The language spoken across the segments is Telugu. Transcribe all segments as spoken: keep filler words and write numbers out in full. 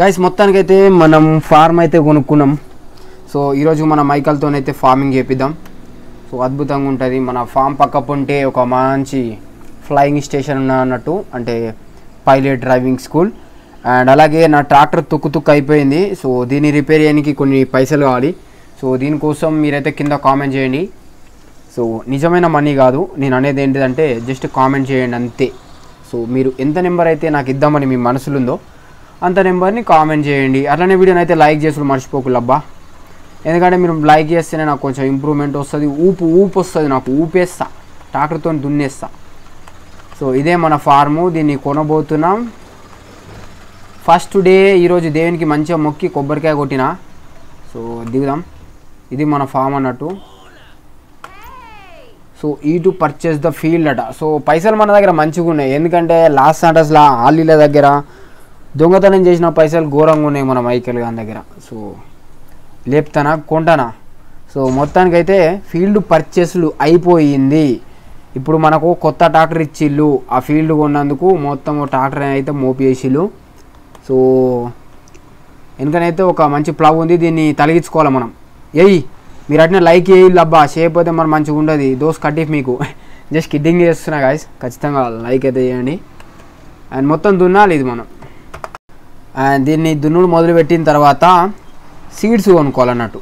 गाइस మొత్తానికైతే మనం ఫార్మ్ అయితే కొనుక్కున్నాం సో ఈ రోజు మన మైకల్ తోనే అయితే ఫార్మింగ్ చేపిద్దాం సో అద్భుతంగా ఉంటది మన ఫామ్ పక్కపొంటే ఒక మంచి ఫ్లయింగ్ స్టేషన్ ఉన్న అన్నట్టు అంటే పైలట్ డ్రైవింగ్ స్కూల్ అండ్ అలాగే నా ట్రాక్టర్ తుక్కు తుక్కు అయిపోయింది సో దీని రిపేర్ చేయడానికి కొన్ని పైసలు కావాలి సో దీని కోసం మీరైతే కింద కామెంట్ చేయండి సో నిజమైన మనీ కాదు నేను అనేది ఏంటిదంటే జస్ట్ కామెంట్ చేయండి అంతే సో మీరు ఎంత నెంబర్ అయితే నాకు ఇద్దామని మీ మనసులో ఉందో అంత నెంబర్ని కామెంట్ చేయండి అట్లానే వీడియోని అయితే లైక్ చేసుడు మర్చిపోకులబ్బా ఎందుకంటే మీరు లైక్ చేస్తేనే నాకు కొంచెం ఇంప్రూవ్మెంట్ వస్తుంది ఊపు ఊపు వస్తుంది నాకు ఊపేస్తా ట్రాక్టర్తో దున్నేస్తా సో ఇదే మన ఫార్ము దీన్ని కొనబోతున్నాం ఫస్ట్ డే ఈరోజు దేవునికి మంచిగా మొక్కి కొబ్బరికాయ కొట్టినా సో దిగుదాం ఇది మన ఫామ్ అన్నట్టు సో ఈ టు పర్చేస్ ద ఫీల్డ్ అట సో పైసలు మన దగ్గర మంచిగా ఉన్నాయి ఎందుకంటే లాస్ట్ సాటర్స్లా ఆలీల దగ్గర దొంగతనం చేసిన పైసలు ఘోరంగా ఉన్నాయి మన మైకేల్ గారి దగ్గర సో లేపుతానా కొంటానా సో మొత్తానికైతే ఫీల్డ్ పర్చేస్లు అయిపోయింది ఇప్పుడు మనకు కొత్త ట్రాక్టర్ ఇచ్చిళ్ళు ఆ ఫీల్డ్ కొన్నందుకు మొత్తం ట్రాక్టర్ అయితే మోపేసిళ్ళు సో వెనకనైతే ఒక మంచి ప్లావ్ ఉంది దీన్ని తొలగించుకోవాలి మనం ఏయ్ మీరు అట్నే లైక్ వేయలు అబ్బా చేయకపోతే మనం మంచిగా ఉండదు దోస్ కట్టిఫ్ మీకు జస్ట్ కిడ్డింగ్ చేస్తున్నా గాయస్ ఖచ్చితంగా లైక్ అయితే చేయండి అండ్ మొత్తం దున్నాలి ఇది మనం అండ్ దీన్ని దున్నుడు మొదలుపెట్టిన తర్వాత సీడ్స్ కొనుక్కోవాలన్నట్టు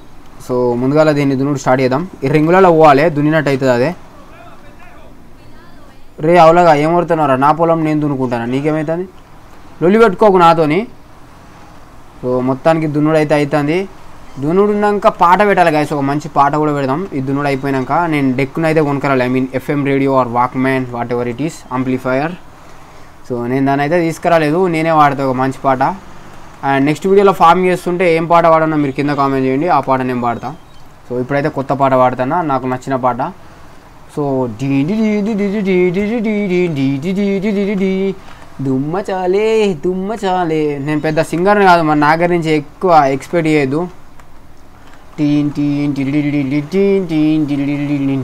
సో ముందుగా దీన్ని దున్నుడు స్టార్ట్ చేద్దాం ఈ రింగులలో పోవాలి దున్నినట్టు అవుతుంది అదే రే అవులాగా ఏం కొడుతున్నారా నా పొలం నేను దున్నుకుంటాను నీకేమవుతుంది లొల్లి పెట్టుకోకు నాతోని సో మొత్తానికి దున్నుడు అయితే అవుతుంది దున్నుడు ఉన్నాక పాట పెట్టాలి గాయస్ ఒక మంచి పాట కూడా పెడదాం ఈ దున్నుడు అయిపోయినాక నేను డెక్కును అయితే కొనుక్కరాలి I mean FM radio or Walkman whatever it is amplifier so నేను దాన్ని అయితే తీసుకురాలేదు నేనే వాడతా ఒక మంచి పాట అండ్ నెక్స్ట్ వీడియోలో ఫార్మింగ్ చేస్తుంటే ఏం పాట వాడన్నా మీరు కింద కామెంట్ చేయండి ఆ పాట నేను పాడతా సో ఇప్పుడైతే కొత్త పాట పాడతానా నాకు నచ్చిన పాట సో డీ డి డి డి డి డి డి డి దుమ్మ చాలే దుమ్మ చాలే నేను పెద్ద సింగర్ని కాదు మన నాగర్ నుంచి ఎక్కువ ఎక్స్పెక్ట్ చేయొద్దు టీన్ టీన్ టిడి టీన్ టీన్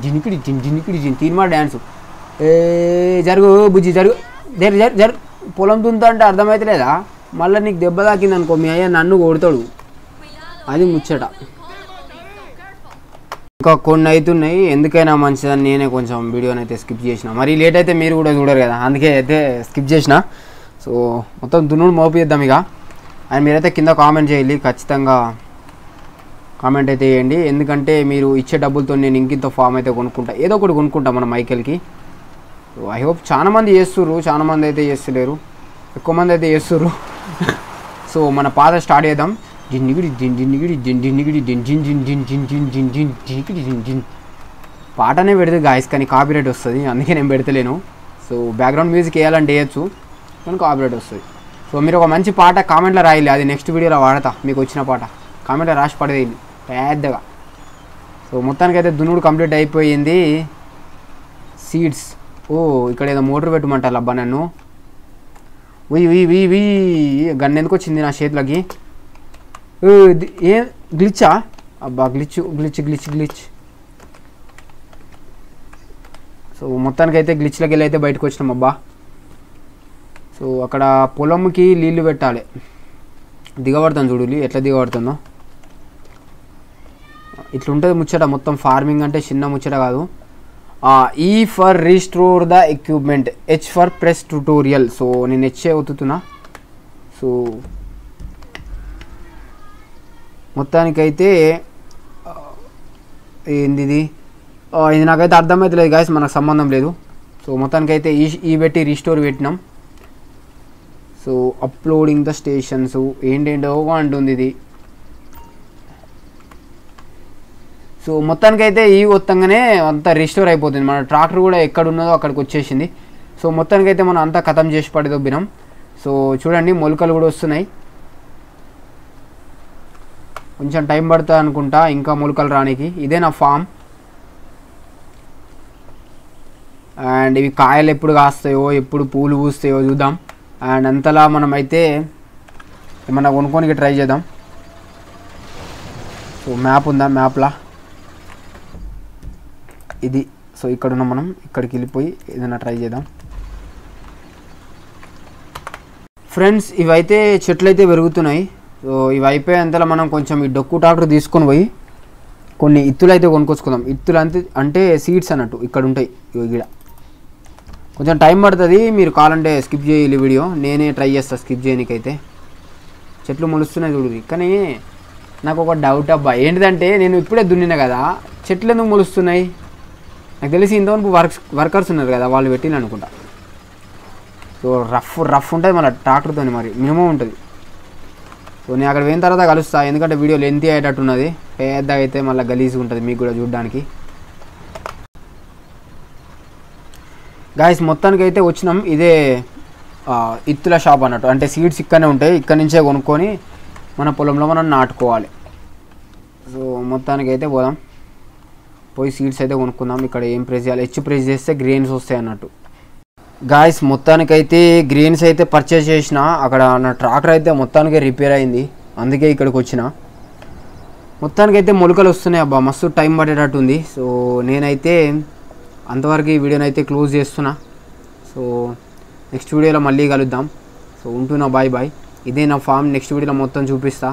జినికిడి జినికిడి జిన్ తీన్మా డ్యాన్స్ ఏ జరుగు బుజ్జి జరుగు జరు జరు జరు పొలం దుంతా అంటే అర్థమవుతలేదా మళ్ళీ నీకు దెబ్బ తాకింది అనుకో మీ అయ్యా నన్ను కొడతాడు అది ముచ్చట ఇంకా కొన్ని అవుతున్నాయి ఎందుకైనా మంచిదని నేనే కొంచెం వీడియోని అయితే స్కిప్ చేసిన మరి లేట్ అయితే మీరు కూడా చూడరు కదా అందుకే అయితే స్కిప్ చేసిన సో మొత్తం దున్నుడు మోపిద్దాం ఇక అండ్ మీరైతే కింద కామెంట్ చేయాలి ఖచ్చితంగా కామెంట్ అయితే చేయండి ఎందుకంటే మీరు ఇచ్చే డబ్బులతో నేను ఇంకింత ఫామ్ అయితే కొనుక్కుంటా ఏదో ఒకటి కొనుక్కుంటా మన మైకేల్కి సో ఐ హోప్ చాలామంది చేస్తుర్రు చాలామంది అయితే చేస్తలేరు ఎక్కువ మంది అయితే చేస్తుర్రు సో మన పాట స్టార్ట్ చేద్దాం జిన్నిగిడి జిన్ జిన్నిగిడి జిన్ జిన్నిగిడి జిన్ జిన్ జిన్ జిన్ జిన్ జిన్ జిన్ జిన్ జిన్కిడి జిన్ జిన్ పాటనే పెడితే గాయస్ కానీ కాపీరైట్ వస్తుంది అందుకే నేను పెడతలేను సో బ్యాక్గ్రౌండ్ మ్యూజిక్ వేయాలంటే వేయచ్చు కానీ కాపీరైట్ వస్తుంది సో మీరు ఒక మంచి పాట కామెంట్లో రాయాలి అది నెక్స్ట్ వీడియోలో వాడతా మీకు వచ్చిన పాట కామెంట్లో రాసి పడేది పెద్దగా సో మొత్తానికైతే దున్నుడు కంప్లీట్ అయిపోయింది సీడ్స్ ఓ ఇక్కడ ఏదో మోటర్ పెట్టమంటారు అబ్బా నన్ను ఉయ్ ఉయ్ ఉయ్ ఉయ్ గన్ను ఎందుకు వచ్చింది నా చేతిలోకి ఏం గ్లిచ్చా అబ్బా glitch glitch glitch glitch so మొత్తానికైతే గ్లిచ్లోకి వెళ్ళి అయితే బయటకు వచ్చినాం అబ్బా సో అక్కడ పొలంకి నీళ్ళు పెట్టాలి దిగబడతాను చూడు ఎట్లా దిగబడుతుందో ఇట్లుంటుంది ముచ్చట మొత్తం ఫార్మింగ్ అంటే చిన్న ముచ్చట కాదు ఈ for restore the equipment H for press tutorial so నేను హెచ్ఏ ఒత్తుతున్నా సో మొత్తానికైతే ఏంది ఇది ఇది నాకైతే అర్థమవుతలేదు గాయస్ మనకు సంబంధం లేదు సో మొత్తానికైతే ఈ ఈ పెట్టి రీస్టోర్ పెట్టినాం సో అప్లోడింగ్ ద స్టేషన్స్ ఏంటేంటో అంటుంది ఇది సో మొత్తానికైతే ఈ మొత్తంగానే అంతా రీస్టోర్ అయిపోతుంది మన ట్రాక్టర్ కూడా ఎక్కడున్నదో అక్కడికి వచ్చేసింది సో మొత్తానికైతే మనం అంతా కథం చేసి పడదొబ్బినాం సో చూడండి మొలకలు కూడా వస్తున్నాయి కొంచెం టైం పడుతుంది అనుకుంటా ఇంకా మొలకలు రానికి ఇదే నా ఫామ్ అండ్ ఇవి కాయలు ఎప్పుడు కాస్తాయో ఎప్పుడు పూలు పూస్తాయో చూద్దాం అండ్ అంతలా మనమైతే ఏమన్నా కొనుక్కోనికి ట్రై చేద్దాం సో మ్యాప్ ఉందా మ్యాప్లా ఇది సో ఇక్కడున్న మనం ఇక్కడికి వెళ్ళిపోయి ఏదైనా ట్రై చేద్దాం ఫ్రెండ్స్ ఇవైతే చెట్లైతే పెరుగుతున్నాయి సో ఇవైపోయేంతలా మనం కొంచెం ఈ డొక్కు ట్రాక్టర్ తీసుకొని పోయి కొన్ని ఇత్తులైతే కొనుకొచ్చుకుందాం. ఇత్తులు అంటే అంటే సీడ్స్ అన్నట్టు ఇక్కడ ఉంటాయి. ఇక్కడ కొంచెం టైం పడుతుంది, మీరు కావాలంటే స్కిప్ చేయాలి వీడియో, నేనే ట్రై చేస్తా స్కిప్ చేయనికైతే. చెట్లు మొలుస్తున్నాయి చూడు, కానీ నాకు ఒక డౌట్ అబ్బా ఏంటిదంటే నేను ఇప్పుడే దున్నినా కదా, చెట్లు ఎందుకు మొలుస్తున్నాయి? నాకు తెలిసి ఇంతవరకు వర్క్ వర్కర్స్ ఉన్నారు కదా వాళ్ళు పెట్టిన అనుకుంటా. సో రఫ్ రఫ్ ఉంటుంది మన ట్రాక్టర్తో, మరి మినిమం ఉంటుంది. సో నేను అక్కడ పోయిన తర్వాత కలుస్తా, ఎందుకంటే వీడియో లెంతీ అయ్యేటట్టున్నది, పెద్దగా అయితే మళ్ళీ గలీజ్గా ఉంటుంది మీకు కూడా చూడడానికి. గాయస్ మొత్తానికి అయితే వచ్చినాం, ఇదే ఇత్తుల షాప్ అన్నట్టు, అంటే సీడ్స్ ఇక్కడనే ఉంటాయి, ఇక్కడ నుంచే కొనుక్కొని మన పొలంలో మనం నాటుకోవాలి. సో మొత్తానికి అయితే పోదాం, పోయి సీడ్స్ అయితే కొనుక్కుందాం. ఇక్కడ ఏం ప్రెస్ చేయాలి, హెచ్చు ప్రెస్ చేస్తే గ్రెయిన్స్ వస్తాయి అన్నట్టు. గాయస్ మొత్తానికైతే గ్రెయిన్స్ అయితే పర్చేస్ చేసిన, అక్కడ నా ట్రాక్టర్ అయితే మొత్తానికి రిపేర్ అయింది, అందుకే ఇక్కడికి వచ్చిన. మొత్తానికైతే మొలకలు వస్తున్నాయి అబ్బా, మస్తు టైం పడేటట్టుంది. సో నేనైతే అంతవరకు ఈ వీడియోని అయితే క్లోజ్ చేస్తున్నా. సో నెక్స్ట్ వీడియోలో మళ్ళీ కలుద్దాం. సో ఉంటున్నా, బాయ్ బాయ్. ఇదే నా ఫామ్, నెక్స్ట్ వీడియోలో మొత్తం చూపిస్తా.